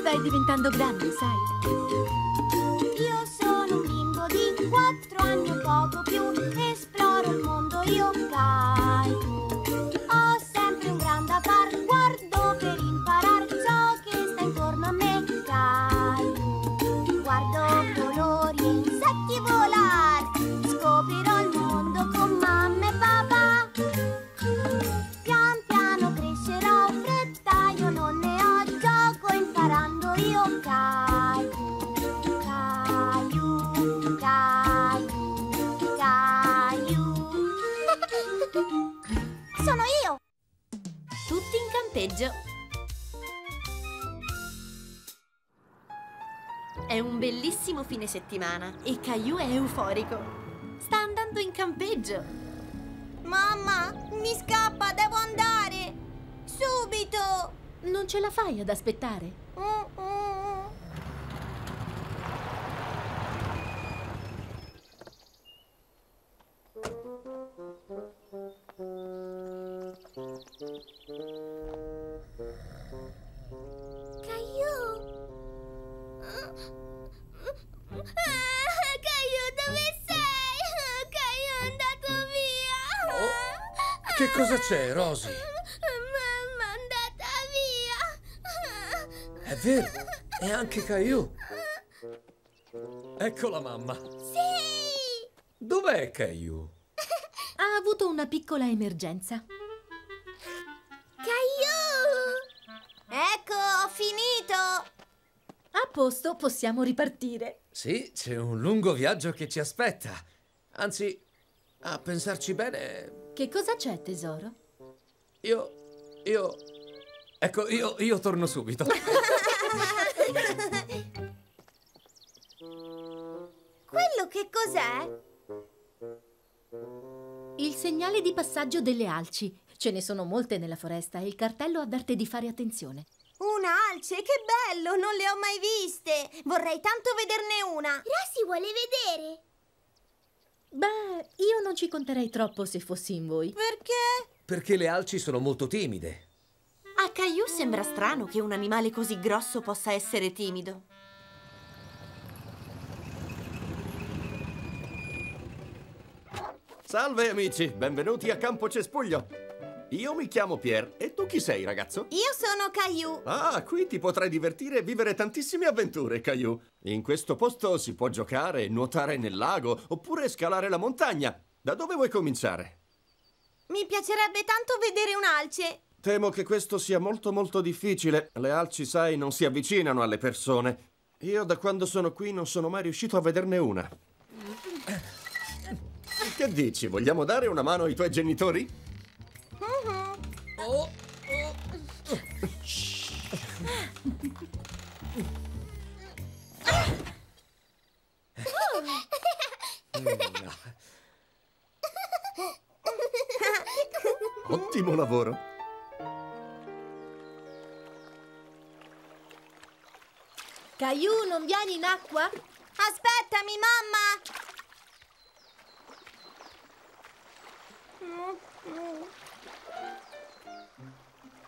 Stai diventando grande, sai? Io sono un bimbo di 4 anni o poco più. Esploro il mondo, io Caillou. Ho sempre un grande appar, guardo per imparar. So che sta intorno a me, Caillou. Guardo colori, insetti volar. Scoprirò il mondo con mamma e papà. Pian piano crescerò, fretta io non ne ho. Gioco imparando io, Caillou, Caillou, Caillou, Caillou. Sono io! Tutti in campeggio. È un bellissimo fine settimana e Caillou è euforico. Sta andando in campeggio. Mamma, mi scappa, devo andare! Subito! Non ce la fai ad aspettare? Caillou! Caillou, dove sei? Caillou è andato via! Oh, che cosa c'è, Rosie? È vero, è anche Caillou. Eccola, mamma. Sì! Dov'è Caillou? Ha avuto una piccola emergenza. Caillou! Ecco, ho finito! A posto, possiamo ripartire. Sì, c'è un lungo viaggio che ci aspetta. Anzi, a pensarci bene... Che cosa c'è, tesoro? Ecco, io torno subito. Quello che cos'è? Il segnale di passaggio delle alci. Ce ne sono molte nella foresta e il cartello avverte di fare attenzione. Un'alce? Che bello! Non le ho mai viste! Vorrei tanto vederne una. Rosie vuole vedere. Beh, io non ci conterei troppo se fossi in voi. Perché? Perché le alci sono molto timide. A Caillou sembra strano che un animale così grosso possa essere timido. Salve amici, benvenuti a Campo Cespuglio. Io mi chiamo Pierre e tu chi sei, ragazzo? Io sono Caillou. Ah, qui ti potrai divertire e vivere tantissime avventure, Caillou. In questo posto si può giocare, nuotare nel lago oppure scalare la montagna. Da dove vuoi cominciare? Mi piacerebbe tanto vedere un'alce. Temo che questo sia molto difficile. Le alci, sai, non si avvicinano alle persone. Io da quando sono qui non sono mai riuscito a vederne una. Che dici? Vogliamo dare una mano ai tuoi genitori? Ottimo lavoro. Caillou, non vieni in acqua? Aspettami, mamma!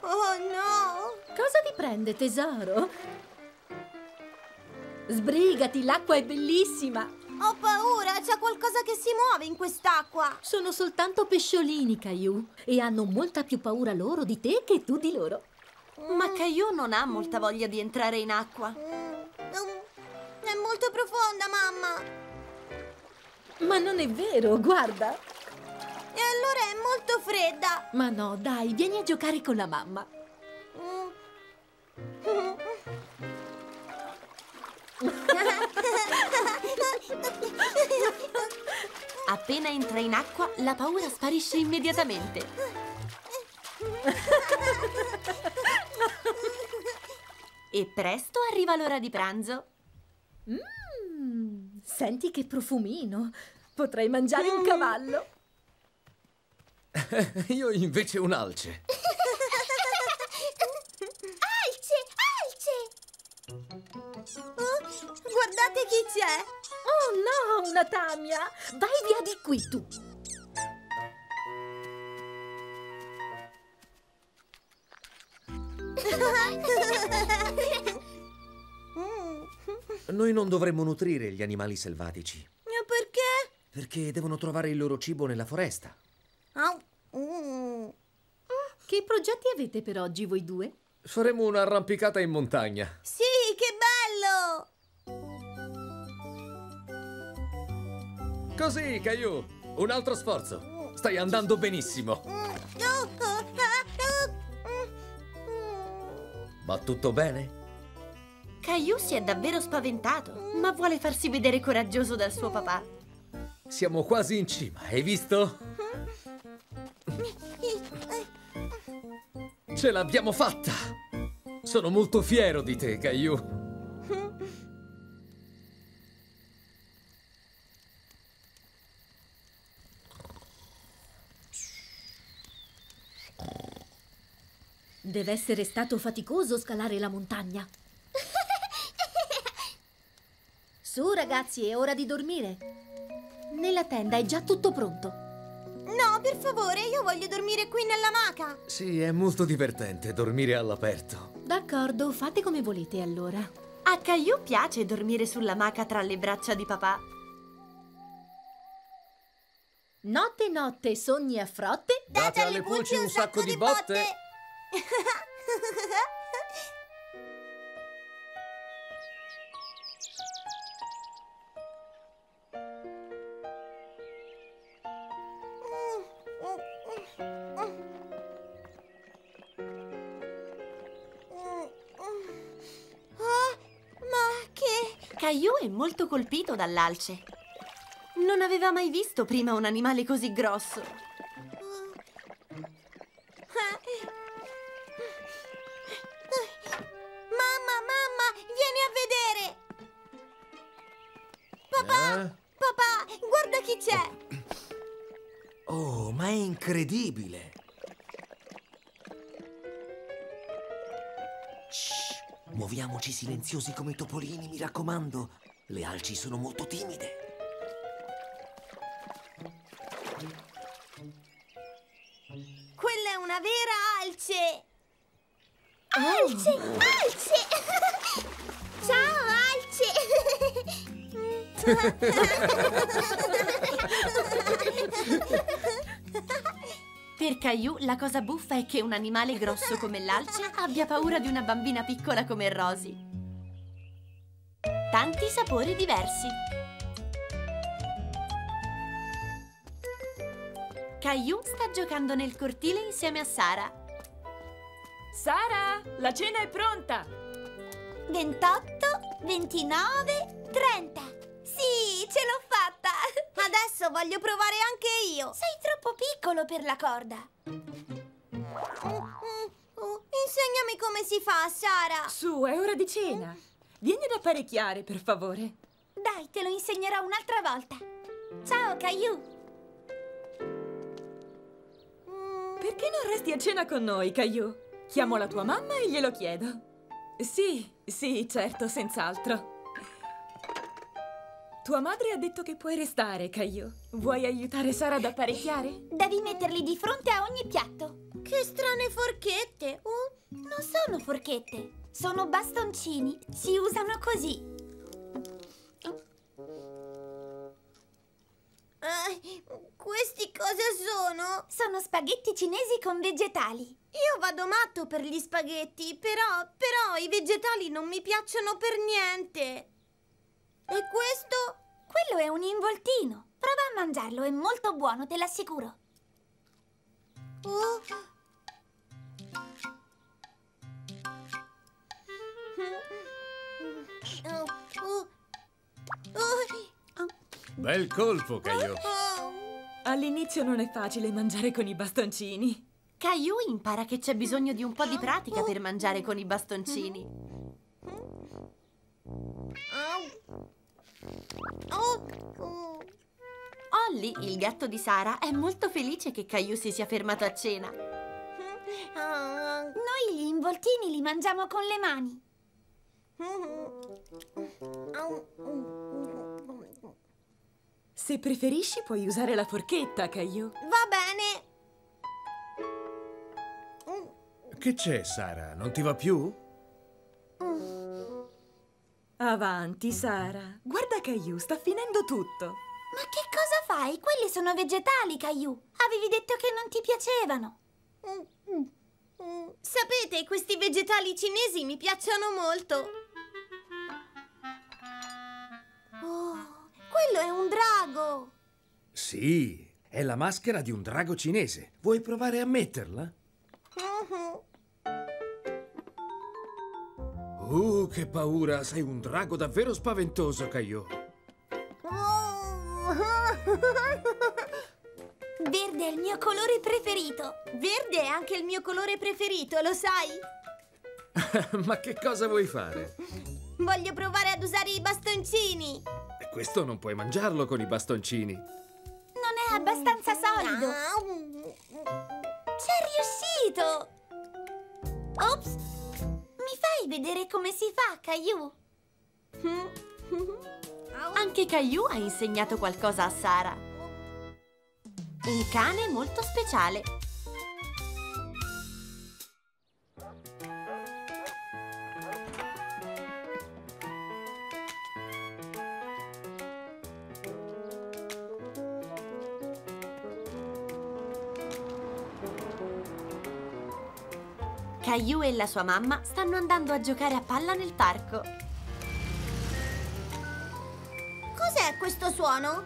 Oh no! Cosa ti prende, tesoro? Sbrigati, l'acqua è bellissima! Ho paura, c'è qualcosa che si muove in quest'acqua! Sono soltanto pesciolini, Caillou, e hanno molta più paura loro di te che tu di loro. Ma Caillou non ha molta voglia di entrare in acqua. È molto profonda, mamma! Ma non è vero, guarda! E allora è molto fredda! Ma no, dai, vieni a giocare con la mamma! Appena entra in acqua, la paura sparisce immediatamente! E presto arriva l'ora di pranzo! Senti che profumino! Potrei mangiare un cavallo! Io invece un'alce! Alce! Oh, guardate chi c'è! Oh no, una tamia! Vai via di qui, tu! Noi non dovremmo nutrire gli animali selvatici. Perché? Perché devono trovare il loro cibo nella foresta. Che progetti avete per oggi voi due? Faremo un'arrampicata in montagna. Sì, che bello! Così, Caillou, un altro sforzo. Stai andando benissimo. Va tutto bene? Caillou si è davvero spaventato, ma vuole farsi vedere coraggioso dal suo papà. Siamo quasi in cima, hai visto? Ce l'abbiamo fatta! Sono molto fiero di te, Caillou. Deve essere stato faticoso scalare la montagna. Su, ragazzi, è ora di dormire. Nella tenda è già tutto pronto. No, per favore, io voglio dormire qui nell'amaca. Sì, è molto divertente dormire all'aperto. D'accordo, fate come volete allora. A Caillou piace dormire sull'amaca tra le braccia di papà. Notte, notte, sogni a frotte. Date alle pulci un sacco di botte. Caillou è molto colpito dall'alce. Non aveva mai visto prima un animale così grosso. Mamma, mamma, vieni a vedere! Papà, papà, guarda chi c'è! Oh, ma è incredibile! Muoviamoci silenziosi come i topolini, mi raccomando. Le alci sono molto timide. Quella è una vera alce! Alce! Oh. Alce! Ciao, alce! Per Caillou la cosa buffa è che un animale grosso come l'alce abbia paura di una bambina piccola come Rosie. Tanti sapori diversi. Caillou sta giocando nel cortile insieme a Sara. Sara, la cena è pronta! 28, 29, 30. Sì, ce l'ho fatta! Adesso voglio provare anche io! Sei troppo piccolo per la corda! Insegnami come si fa, Sara! Su, è ora di cena! Vieni ad apparecchiare, per favore! Dai, te lo insegnerò un'altra volta! Ciao, Caillou! Perché non resti a cena con noi, Caillou? Chiamo la tua mamma e glielo chiedo! Sì, sì, certo, senz'altro! Tua madre ha detto che puoi restare, Caillou. Vuoi aiutare Sara ad apparecchiare? Devi metterli di fronte a ogni piatto. Che strane forchette! Non sono forchette, sono bastoncini. Si usano così. Questi cosa sono? Sono spaghetti cinesi con vegetali. Io vado matto per gli spaghetti, però i vegetali non mi piacciono per niente. E questo? Quello è un involtino. Prova a mangiarlo, è molto buono, te l'assicuro. Bel colpo, Caillou. All'inizio non è facile mangiare con i bastoncini. Caillou impara che c'è bisogno di un po' di pratica per mangiare con i bastoncini. Olly, il gatto di Sara, è molto felice che Caillou si sia fermato a cena. Noi gli involtini li mangiamo con le mani. Se preferisci puoi usare la forchetta, Caillou. Va bene. Che c'è, Sara? Non ti va più? Avanti, Sara. Guarda Caillou, sta finendo tutto. Ma che cosa fai? Quelli sono vegetali, Caillou. Avevi detto che non ti piacevano. Sapete, questi vegetali cinesi mi piacciono molto. Oh, quello è un drago. Sì, è la maschera di un drago cinese. Vuoi provare a metterla? Che paura! Sei un drago davvero spaventoso, Caillou. Verde è il mio colore preferito. Verde è anche il mio colore preferito, lo sai? Ma che cosa vuoi fare? Voglio provare ad usare i bastoncini. E questo non puoi mangiarlo con i bastoncini. Non è abbastanza solido. C'è riuscito! Ops! Mi fai vedere come si fa, Caillou? Anche Caillou ha insegnato qualcosa a Sara. Un cane molto speciale. Caillou e la sua mamma stanno andando a giocare a palla nel parco. Cos'è questo suono?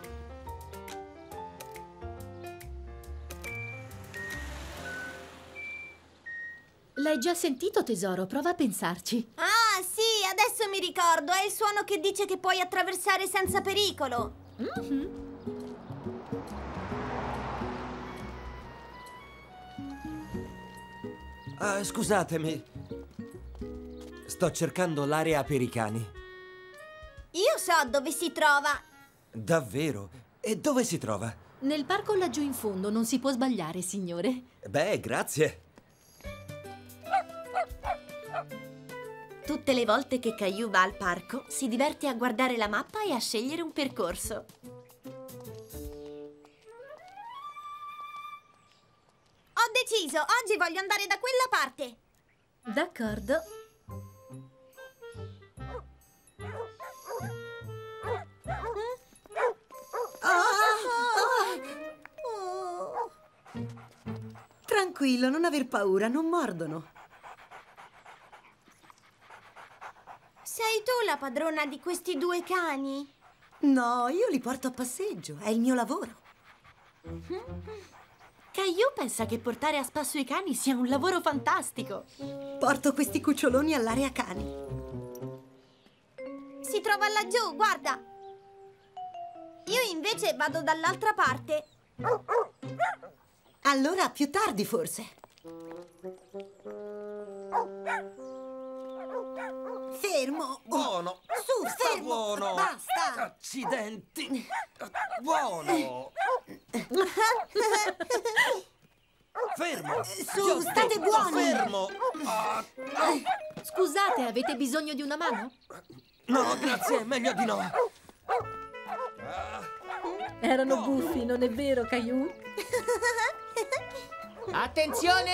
L'hai già sentito, tesoro? Prova a pensarci. Ah, sì, adesso mi ricordo. È il suono che dice che puoi attraversare senza pericolo. Scusatemi, sto cercando l'area per i cani. Io so dove si trova. Davvero? E dove si trova? Nel parco laggiù in fondo, non si può sbagliare, signore. Beh, grazie. Tutte le volte che Caillou va al parco, si diverte a guardare la mappa e a scegliere un percorso. Ho deciso, oggi voglio andare da quella parte. D'accordo. Tranquillo, non aver paura, non mordono. Sei tu la padrona di questi due cani? No, io li porto a passeggio, è il mio lavoro. Caillou pensa che portare a spasso i cani sia un lavoro fantastico. Porto questi cuccioloni all'area cani. Si trova laggiù, guarda. Io invece vado dall'altra parte. Allora più tardi forse. Fermo. Buono. Su, fermo. Buono. Basta. Accidenti. Buono. Fermo. Su, state buoni. Fermo. Scusate, avete bisogno di una mano? No, grazie, è meglio di no. Erano buffi, non è vero, Caillou? Attenzione!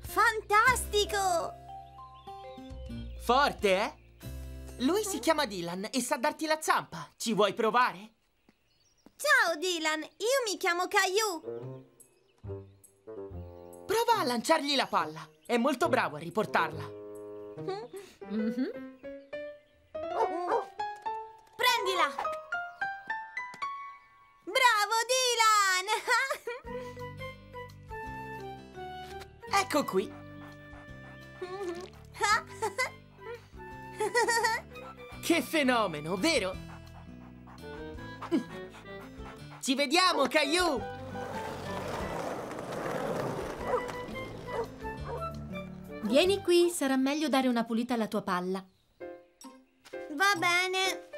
Fantastico! Forte, eh? Lui si chiama Dylan e sa darti la zampa. Ci vuoi provare? Ciao, Dylan. Io mi chiamo Caillou. Prova a lanciargli la palla. È molto bravo a riportarla. Prendila! Bravo, Dylan! Ecco qui. Che fenomeno, vero? Ci vediamo, Caillou! Vieni qui, sarà meglio dare una pulita alla tua palla. Va bene.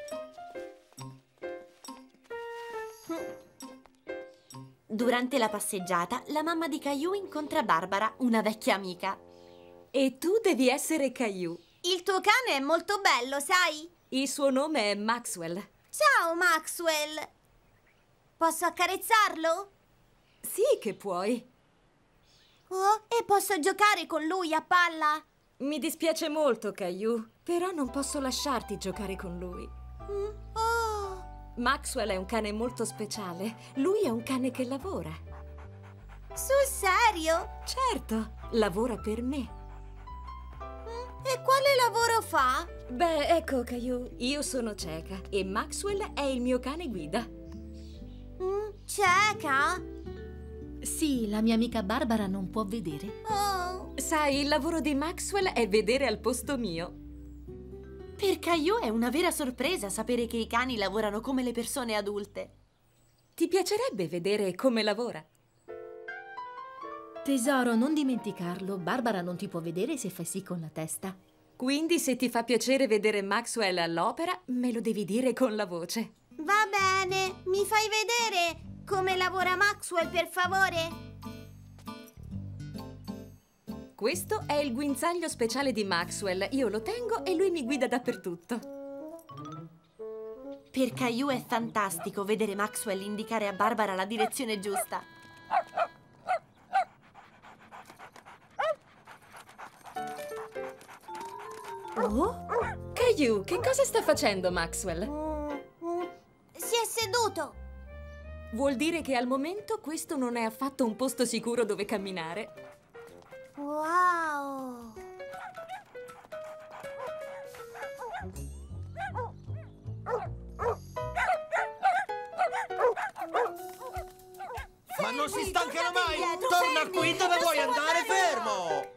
Durante la passeggiata, la mamma di Caillou incontra Barbara, una vecchia amica. E tu devi essere Caillou. Il tuo cane è molto bello, sai? Il suo nome è Maxwell. Ciao, Maxwell! Posso accarezzarlo? Sì che puoi. Oh, e posso giocare con lui a palla? Mi dispiace molto, Caillou, però non posso lasciarti giocare con lui. Oh! Maxwell è un cane molto speciale. Lui è un cane che lavora. Sul serio? Certo, lavora per me. E quale lavoro fa? Beh, ecco, Caillou, io sono cieca e Maxwell è il mio cane guida. Cieca? Sì, la mia amica Barbara non può vedere. Oh. Sai, il lavoro di Maxwell è vedere al posto mio. Per Caillou è una vera sorpresa sapere che i cani lavorano come le persone adulte. Ti piacerebbe vedere come lavora? Tesoro, non dimenticarlo. Barbara non ti può vedere se fai sì con la testa. Quindi se ti fa piacere vedere Maxwell all'opera, me lo devi dire con la voce. Va bene, mi fai vedere come lavora Maxwell, per favore? Questo è il guinzaglio speciale di Maxwell. Io lo tengo e lui mi guida dappertutto. Per Caillou è fantastico vedere Maxwell indicare a Barbara la direzione giusta. Oh? Caillou, che cosa sta facendo Maxwell? Si è seduto. Vuol dire che al momento questo non è affatto un posto sicuro dove camminare. Wow! Ma non si stancherà mai! Torna qui dove vuoi andare, fermo!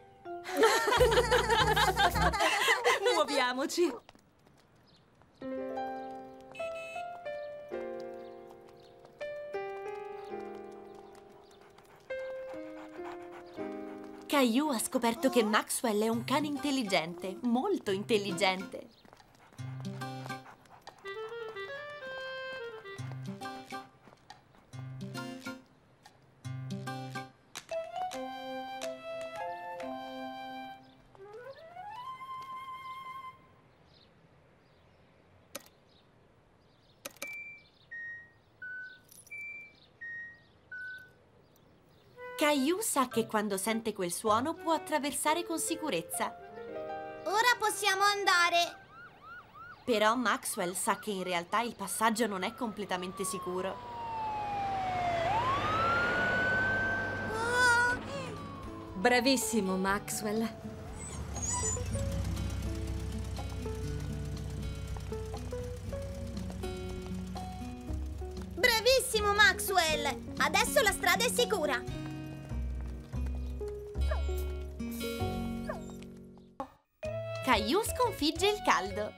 Muoviamoci. Caillou ha scoperto che Maxwell è un cane intelligente, molto intelligente. Caillou sa che quando sente quel suono può attraversare con sicurezza. Ora possiamo andare! Però Maxwell sa che in realtà il passaggio non è completamente sicuro. Oh. Bravissimo, Maxwell! Bravissimo, Maxwell! Adesso la strada è sicura! Caillou sconfigge il caldo.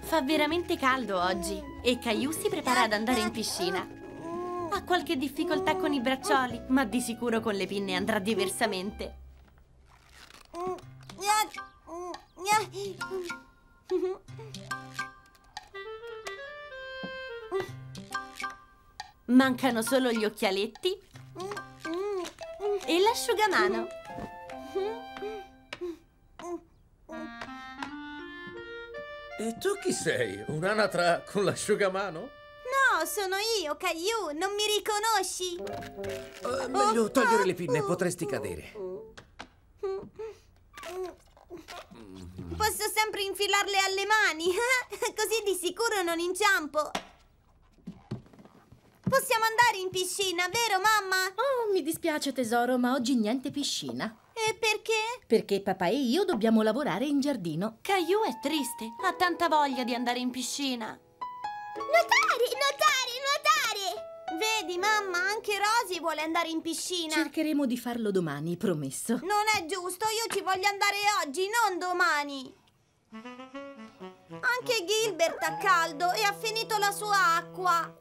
Fa veramente caldo oggi e Caillou si prepara ad andare in piscina. Ha qualche difficoltà con i braccioli, ma di sicuro con le pinne andrà diversamente. Mancano solo gli occhialetti e l'asciugamano. E tu chi sei? Un'anatra con l'asciugamano? No, sono io, Caillou. Non mi riconosci? Meglio togliere le pinne, potresti cadere. Posso sempre infilarle alle mani, così di sicuro non inciampo. Possiamo andare in piscina, vero mamma? Oh, mi dispiace tesoro, ma oggi niente piscina. E perché? Perché papà e io dobbiamo lavorare in giardino. Caillou è triste, ha tanta voglia di andare in piscina. Nuotare! Vedi mamma, anche Rosie vuole andare in piscina. Cercheremo di farlo domani, promesso. Non è giusto, io ci voglio andare oggi, non domani. Anche Gilbert ha caldo e ha finito la sua acqua.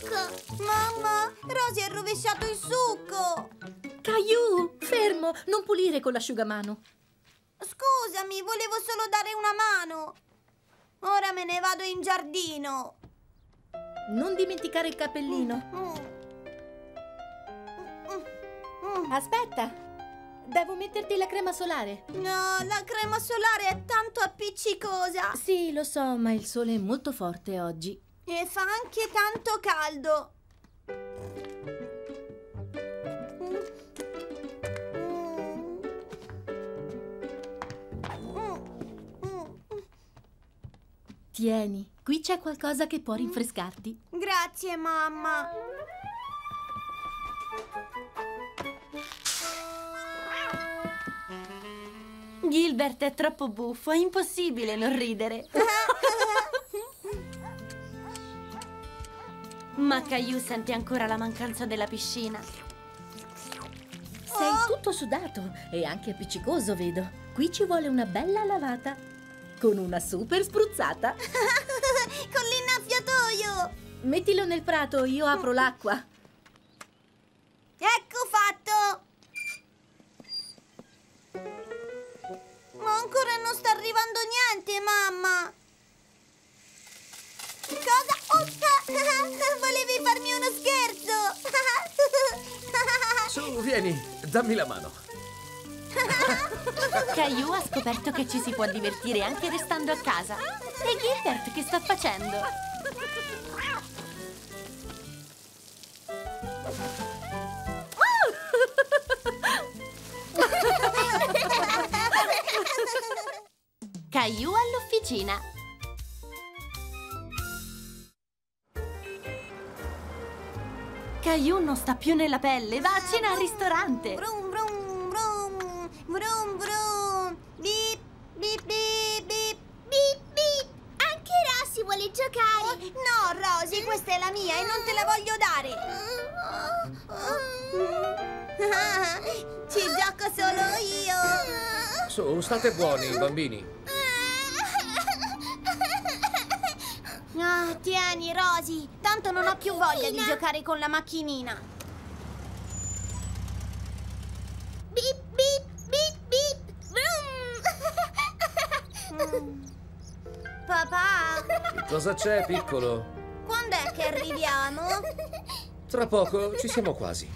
Gilbert beve il succo. Mamma, Rosie ha rovesciato il succo. Caillou, fermo, non pulire con l'asciugamano. Scusami, volevo solo dare una mano. Ora me ne vado in giardino. Non dimenticare il cappellino. Aspetta, Devo metterti la crema solare. No, la crema solare è tanto appiccicosa. Sì, lo so, ma il sole è molto forte oggi. E fa anche tanto caldo. Tieni, qui c'è qualcosa che può rinfrescarti. Grazie, mamma. Gilbert è troppo buffo, è impossibile non ridere. Ma Caillou sente ancora la mancanza della piscina. Sei tutto sudato e anche appiccicoso, vedo. Qui ci vuole una bella lavata. Con una super spruzzata. Con l'innaffiatoio. Mettilo nel prato, io apro l'acqua. Ecco fatto. Ma ancora non sta arrivando niente, mamma. Cosa? Volevi farmi uno scherzo? Su, vieni, dammi la mano. Caillou ha scoperto che ci si può divertire anche restando a casa. E Gilbert che sta facendo? Caillou all'officina. Caillou non sta più nella pelle, va a cena al ristorante. Brum, brum. Brum brum, bip, bip, bip, bip, bip, bip. Anche Rosie vuole giocare. Oh, no, Rosie, questa è la mia e non te la voglio dare. Ci gioco solo io. Su, state buoni, bambini. Oh, tieni, Rosie, tanto non ho più voglia di giocare con la macchinina. Bip, bip. Papà! Cosa c'è, piccolo? Quando è che arriviamo? Tra poco, ci siamo quasi.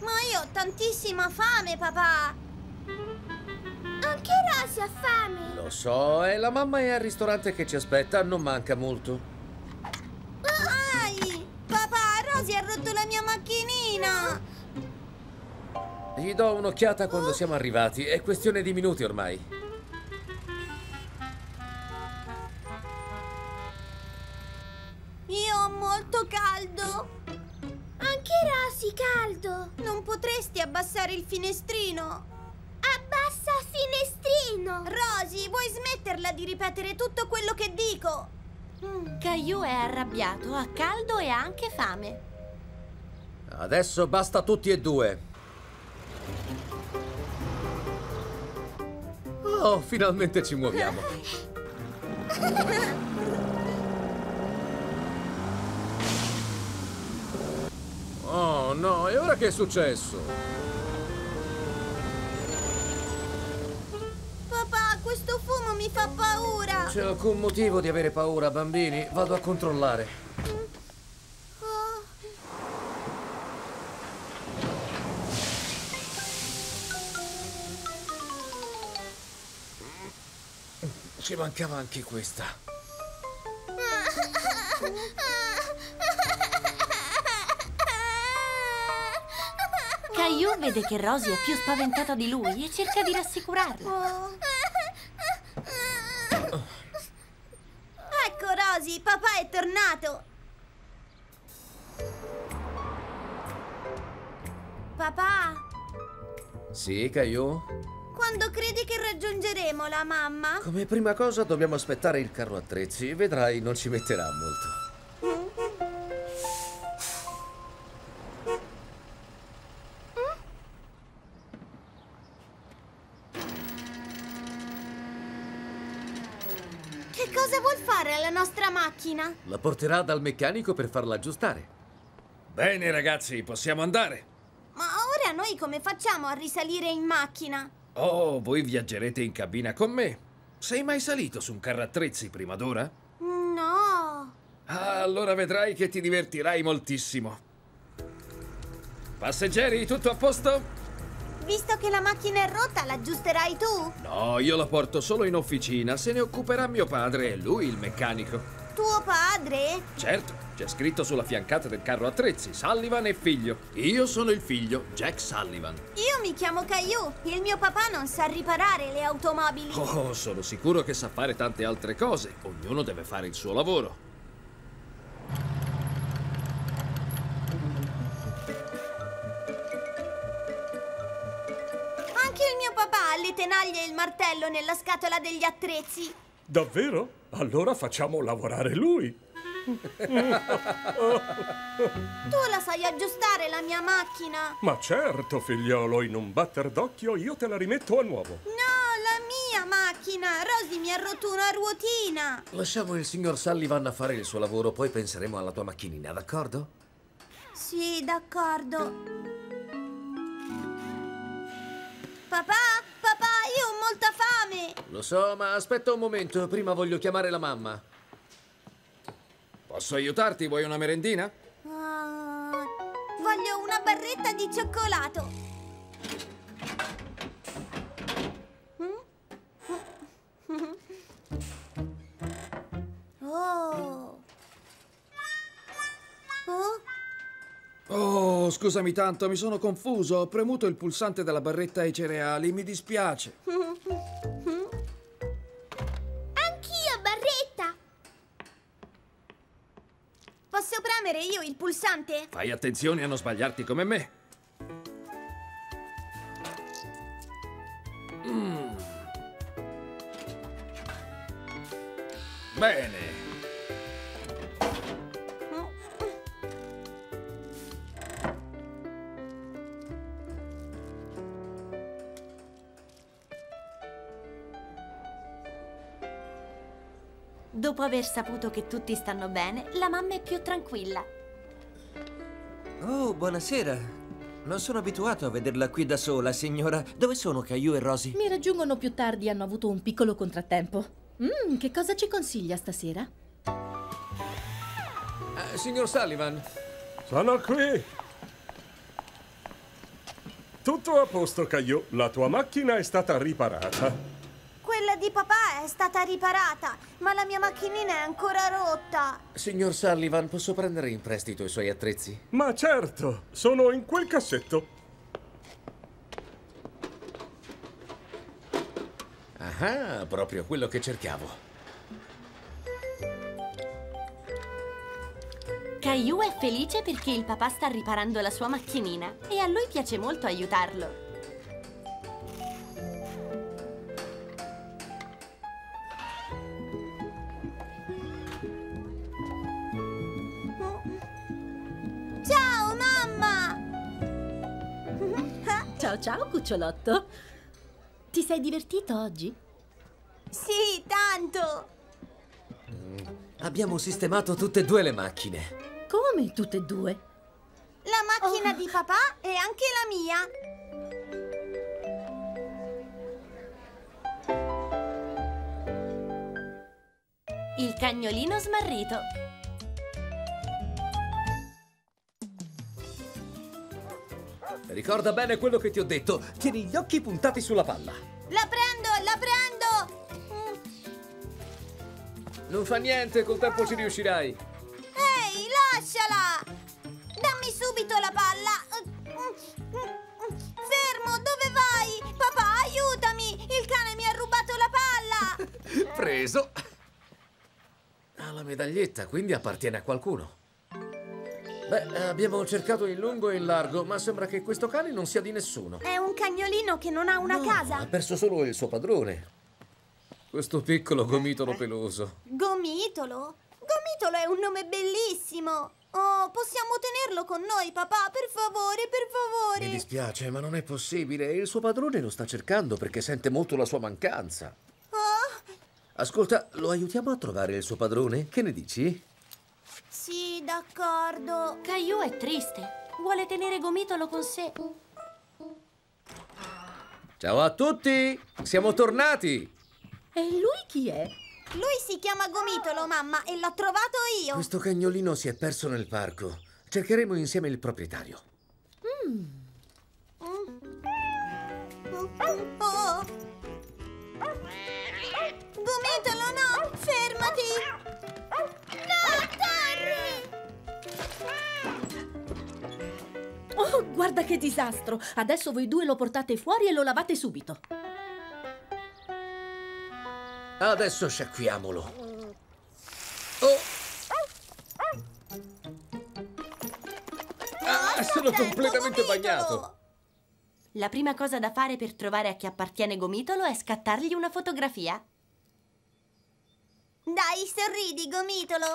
Ma io ho tantissima fame, papà! Anche Rosie ha fame! Lo so, e la mamma è al ristorante che ci aspetta, non manca molto. Ai! Papà, Rosie ha rotto la mia macchinina! Gli do un'occhiata quando siamo arrivati. È questione di minuti ormai. Io ho molto caldo. Anche Rosie caldo. Non potresti abbassare il finestrino? Abbassa finestrino. Rosie, vuoi smetterla di ripetere tutto quello che dico? Caillou è arrabbiato, ha caldo e ha anche fame. Adesso basta tutti e due. Oh, finalmente ci muoviamo. Oh no, e ora che è successo? Papà, questo fumo mi fa paura. Non c'è alcun motivo di avere paura, bambini. Vado a controllare. Ci mancava anche questa. Caillou vede che Rosie è più spaventata di lui e cerca di rassicurarla. Ecco Rosie, papà è tornato. Papà? Sì, Caillou? Quando credi che raggiungeremo la mamma? Come prima cosa dobbiamo aspettare il carro attrezzi. Vedrai, non ci metterà molto. Che cosa vuol fare la nostra macchina? La porterà dal meccanico per farla aggiustare. Bene ragazzi, possiamo andare. Ma ora noi come facciamo a risalire in macchina? Oh, voi viaggerete in cabina con me. Sei mai salito su un carro attrezzi prima d'ora? No. Ah, allora vedrai che ti divertirai moltissimo. Passeggeri, tutto a posto? Visto che la macchina è rotta, l'aggiusterai tu? No, io la porto solo in officina. Se ne occuperà mio padre, è lui il meccanico. Tuo padre? Certo, c'è scritto sulla fiancata del carro attrezzi, Sullivan e figlio. Io sono il figlio, Jack Sullivan. Io mi chiamo Caillou. Il mio papà non sa riparare le automobili. Oh, sono sicuro che sa fare tante altre cose. Ognuno deve fare il suo lavoro. Le tenaglie e il martello nella scatola degli attrezzi. Davvero? Allora facciamo lavorare lui. Tu la sai aggiustare la mia macchina? Ma certo, figliolo, in un batter d'occhio io te la rimetto a nuovo. No, la mia macchina! Rosie mi ha rotto una ruotina. Lasciamo il signor Sullivan a fare il suo lavoro, poi penseremo alla tua macchinina, d'accordo? Sì, d'accordo. Papà? Papà, io ho molta fame! Lo so, ma aspetta un momento, prima voglio chiamare la mamma. Posso aiutarti? Vuoi una merendina? Voglio una barretta di cioccolato. Oh. Oh. Oh, scusami tanto, mi sono confuso. Ho premuto il pulsante della barretta ai cereali, mi dispiace. Anch'io, barretta! Posso premere io il pulsante? Fai attenzione a non sbagliarti come me. Bene. Dopo aver saputo che tutti stanno bene, la mamma è più tranquilla. Oh, buonasera. Non sono abituato a vederla qui da sola, signora. Dove sono Caillou e Rosie? Mi raggiungono più tardi, hanno avuto un piccolo contrattempo. Che cosa ci consiglia stasera? Signor Sullivan. Sono qui. Tutto a posto, Caillou. La tua macchina è stata riparata. Quella di papà è stata riparata, ma la mia macchinina è ancora rotta. Signor Sullivan, posso prendere in prestito i suoi attrezzi? Ma certo, sono in quel cassetto. Ah, proprio quello che cercavo. Caillou è felice perché il papà sta riparando la sua macchinina e a lui piace molto aiutarlo. Ciao, cucciolotto. Ti sei divertito oggi? Sì, tanto. Abbiamo sistemato tutte e due le macchine. Come tutte e due? La macchina di papà e anche la mia. Il cagnolino smarrito. Ricorda bene quello che ti ho detto. Tieni gli occhi puntati sulla palla. La prendo, la prendo! Non fa niente, col tempo ci riuscirai. Ehi, lasciala! Dammi subito la palla! Fermo, dove vai? Papà, aiutami! Il cane mi ha rubato la palla! Preso! Ha la medaglietta, quindi appartiene a qualcuno. Beh, abbiamo cercato in lungo e in largo, ma sembra che questo cane non sia di nessuno. È un cagnolino che non ha una casa. Ha perso solo il suo padrone. Questo piccolo gomitolo peloso. Gomitolo? Gomitolo è un nome bellissimo. Oh, possiamo tenerlo con noi, papà, per favore, per favore. Mi dispiace, ma non è possibile. Il suo padrone lo sta cercando perché sente molto la sua mancanza. Oh. Ascolta, lo aiutiamo a trovare il suo padrone? Che ne dici? Sì, d'accordo. Caillou è triste. Vuole tenere Gomitolo con sé. Ciao a tutti! Siamo tornati! E lui chi è? Lui si chiama Gomitolo, mamma, e l'ho trovato io. Questo cagnolino si è perso nel parco. Cercheremo insieme il proprietario. Oh. Gomitolo, no! Fermati! No, torni! Oh, guarda che disastro! Adesso voi due lo portate fuori e lo lavate subito. Adesso sciacquiamolo. Sono completamente bagnato! La prima cosa da fare per trovare a chi appartiene Gomitolo è scattargli una fotografia. Dai, sorridi, Gomitolo!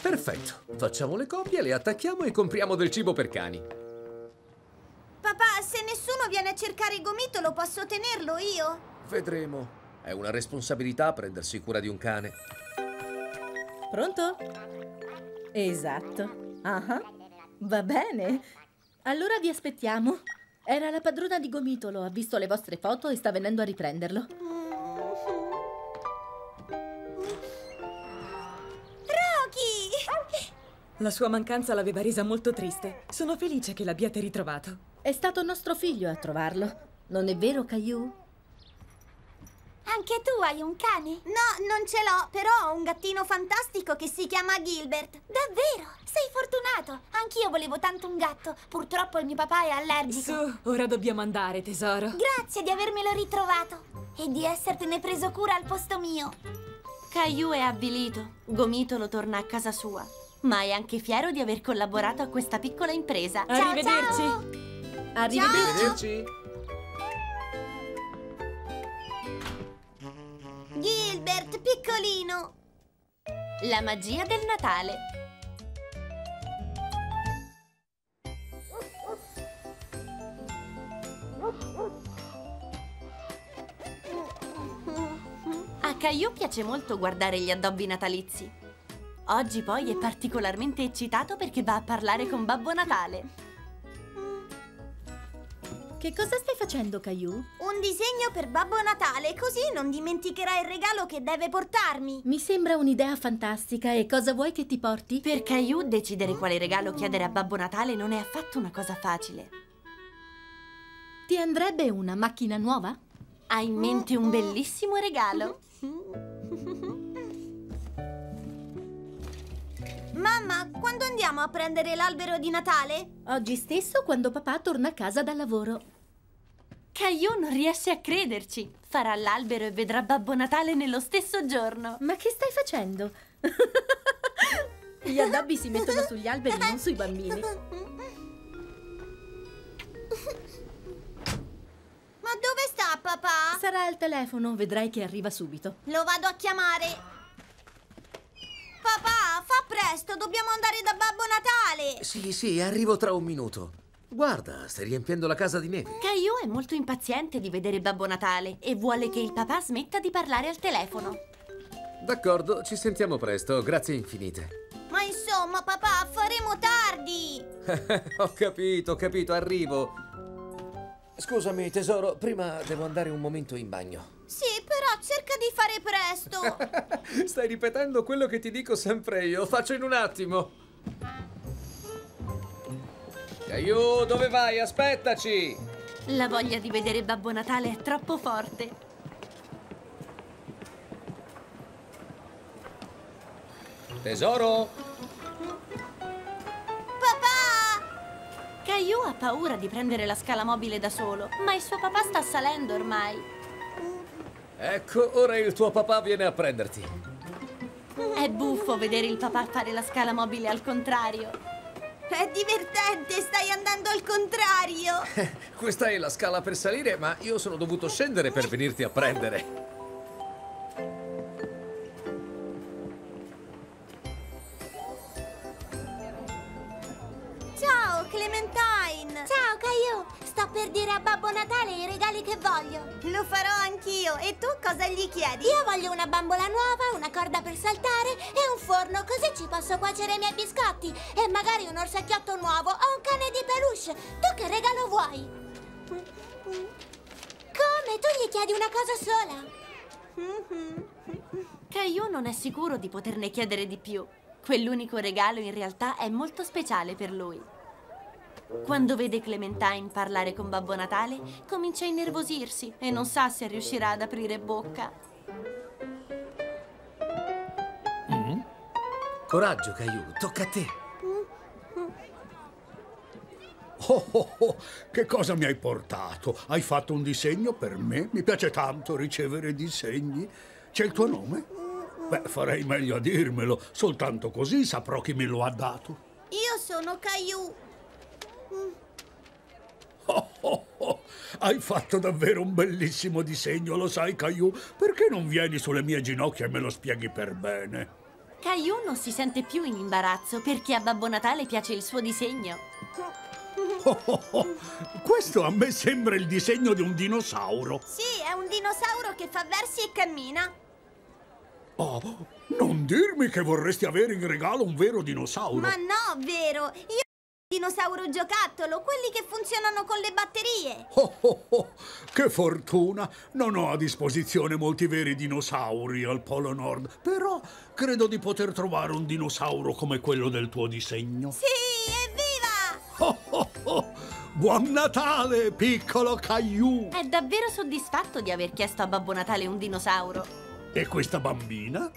Perfetto! Facciamo le copie, le attacchiamo e compriamo del cibo per cani. Papà, se nessuno viene a cercare Gomitolo, posso tenerlo io? Vedremo. È una responsabilità prendersi cura di un cane. Pronto? Esatto. Va bene. Allora vi aspettiamo. Era la padrona di Gomitolo, ha visto le vostre foto e sta venendo a riprenderlo. Rocky! La sua mancanza l'aveva resa molto triste. Sono felice che l'abbiate ritrovato. È stato nostro figlio a trovarlo. Non è vero, Caillou? Anche tu hai un cane? No, non ce l'ho, però ho un gattino fantastico che si chiama Gilbert. Davvero? Sei fortunato! Anch'io volevo tanto un gatto. Purtroppo il mio papà è allergico. Su, ora dobbiamo andare, tesoro. Grazie di avermelo ritrovato e di essertene preso cura al posto mio. Caillou è avvilito. Gomitolo torna a casa sua. Ma è anche fiero di aver collaborato a questa piccola impresa. Ciao, arrivederci! Ciao. Arrivederci! Ciao. Gilbert, piccolino! La magia del Natale. A Caillou piace molto guardare gli addobbi natalizi. Oggi poi è particolarmente eccitato perché va a parlare con Babbo Natale. Che cosa stai facendo, Caillou? Un disegno per Babbo Natale, così non dimenticherà il regalo che deve portarmi. Mi sembra un'idea fantastica, e cosa vuoi che ti porti? Per Caillou decidere quale regalo chiedere a Babbo Natale non è affatto una cosa facile. Ti andrebbe una macchina nuova? Hai in mente un bellissimo regalo. Mamma, quando andiamo a prendere l'albero di Natale? Oggi stesso, quando papà torna a casa dal lavoro. Caillou non riesce a crederci. Farà l'albero e vedrà Babbo Natale nello stesso giorno. Ma che stai facendo? Gli addobbi si mettono sugli alberi, non sui bambini. Ma dove sta papà? Sarà al telefono, vedrai che arriva subito. Lo vado a chiamare. Papà, fa presto, dobbiamo andare da Babbo Natale! Sì, sì, arrivo tra un minuto. Guarda, stai riempiendo la casa di neve. Caillou è molto impaziente di vedere Babbo Natale e vuole che il papà smetta di parlare al telefono. D'accordo, ci sentiamo presto, grazie infinite. Ma insomma, papà, faremo tardi! Ho capito, arrivo. Scusami, tesoro, prima devo andare un momento in bagno. Sì, però cerca di fare presto. Stai ripetendo quello che ti dico sempre io. Faccio in un attimo. Caillou, dove vai? Aspettaci! La voglia di vedere Babbo Natale è troppo forte. Tesoro? Papà! Caillou ha paura di prendere la scala mobile da solo, ma il suo papà sta salendo ormai. Ecco, ora il tuo papà viene a prenderti. È buffo vedere il papà fare la scala mobile al contrario. È divertente, stai andando al contrario. Questa è la scala per salire, ma io sono dovuto scendere per venirti a prendere. Ciao, Clementine. Ciao, Caillou. Sto per dire a Babbo Natale i regali che voglio. Lo farò anch'io. E tu cosa gli chiedi? Io voglio una bambola nuova, una corda per saltare e un forno, così ci posso cuocere i miei biscotti. E magari un orsacchiotto nuovo o un cane di peluche. Tu che regalo vuoi? Come? Tu gli chiedi una cosa sola? Caillou non è sicuro di poterne chiedere di più. Quell'unico regalo in realtà è molto speciale per lui. Quando vede Clementine parlare con Babbo Natale, comincia a innervosirsi e non sa se riuscirà ad aprire bocca. Coraggio, Caillou, tocca a te. Oh, oh, oh, che cosa mi hai portato? Hai fatto un disegno per me? Mi piace tanto ricevere disegni. C'è il tuo nome? Beh, farei meglio a dirmelo. Soltanto così saprò chi me lo ha dato. Io sono Caillou. Oh, oh, oh. Hai fatto davvero un bellissimo disegno, lo sai, Caillou? Perché non vieni sulle mie ginocchia e me lo spieghi per bene? Caillou non si sente più in imbarazzo perché a Babbo Natale piace il suo disegno. Oh, oh, oh. Questo a me sembra il disegno di un dinosauro. Sì, è un dinosauro che fa versi e cammina. Oh, non dirmi che vorresti avere in regalo un vero dinosauro. Ma no, vero! Io dinosauro giocattolo, quelli che funzionano con le batterie. Oh, oh, oh, che fortuna! Non ho a disposizione molti veri dinosauri al Polo Nord, però credo di poter trovare un dinosauro come quello del tuo disegno. Sì, evviva! Oh, oh, oh. Buon Natale, piccolo Caillou! È davvero soddisfatto di aver chiesto a Babbo Natale un dinosauro. E questa bambina?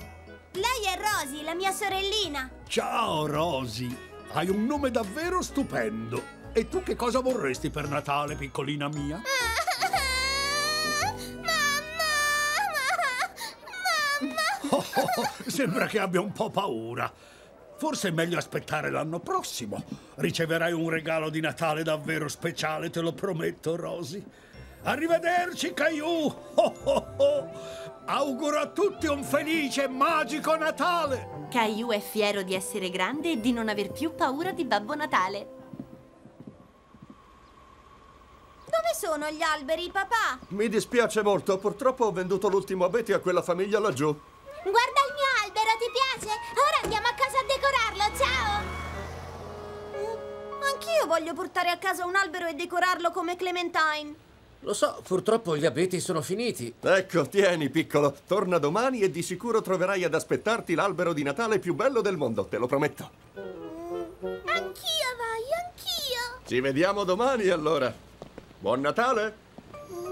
Lei è Rosie, la mia sorellina. Ciao, Rosie. Hai un nome davvero stupendo. E tu che cosa vorresti per Natale, piccolina mia? Mamma! Oh, oh, oh. Sembra che abbia un po' paura. Forse è meglio aspettare l'anno prossimo. Riceverai un regalo di Natale davvero speciale, te lo prometto, Rosie. Arrivederci, Caillou! Oh, oh, oh. Auguro a tutti un felice e magico Natale! Caillou è fiero di essere grande e di non aver più paura di Babbo Natale. Dove sono gli alberi, papà? Mi dispiace molto, purtroppo ho venduto l'ultimo abete a quella famiglia laggiù. Guarda il mio albero, ti piace? Ora andiamo a casa a decorarlo, ciao! Anch'io voglio portare a casa un albero e decorarlo come Clementine. Lo so, purtroppo gli abeti sono finiti. Ecco, tieni, piccolo. Torna domani e di sicuro troverai ad aspettarti l'albero di Natale più bello del mondo, te lo prometto. Anch'io, vai, anch'io. Ci vediamo domani, allora. Buon Natale.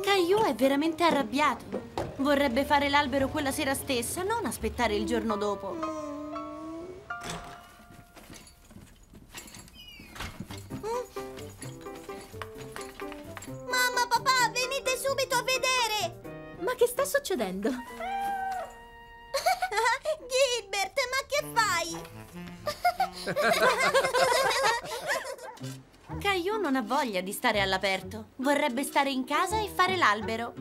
Caillou è veramente arrabbiato. Vorrebbe fare l'albero quella sera stessa, non aspettare il giorno dopo. Mamma, papà, venite subito a vedere! Ma che sta succedendo? Gilbert, ma che fai? Caillou non ha voglia di stare all'aperto. Vorrebbe stare in casa e fare l'albero.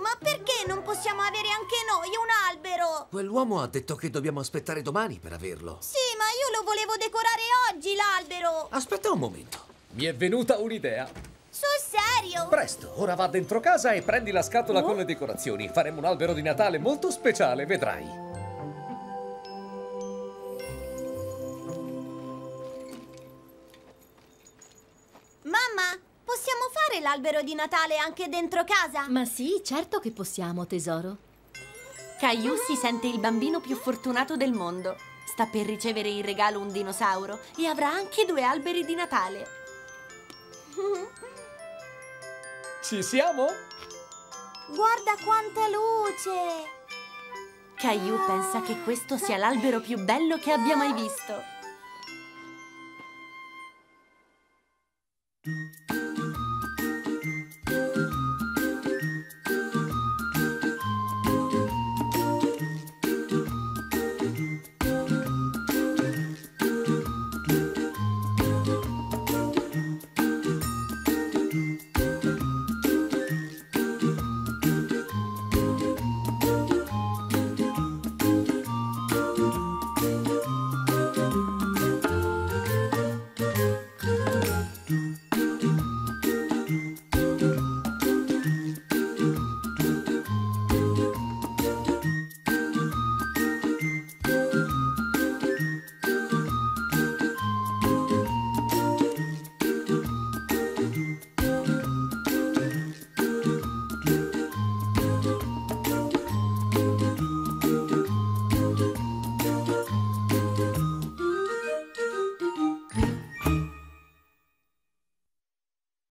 Ma perché non possiamo avere anche noi un albero? Quell'uomo ha detto che dobbiamo aspettare domani per averlo. Sì, ma io lo volevo decorare oggi, l'albero! Aspetta un momento. Mi è venuta un'idea. Sul serio? Presto, ora va dentro casa e prendi la scatola con le decorazioni. Faremo un albero di Natale molto speciale, vedrai. Mamma, possiamo fare l'albero di Natale anche dentro casa? Ma sì, certo che possiamo, tesoro. Caillou si sente il bambino più fortunato del mondo. Sta per ricevere in regalo un dinosauro e avrà anche due alberi di Natale. Ci siamo? Guarda quanta luce! Caillou pensa che questo sia l'albero più bello che abbia mai visto.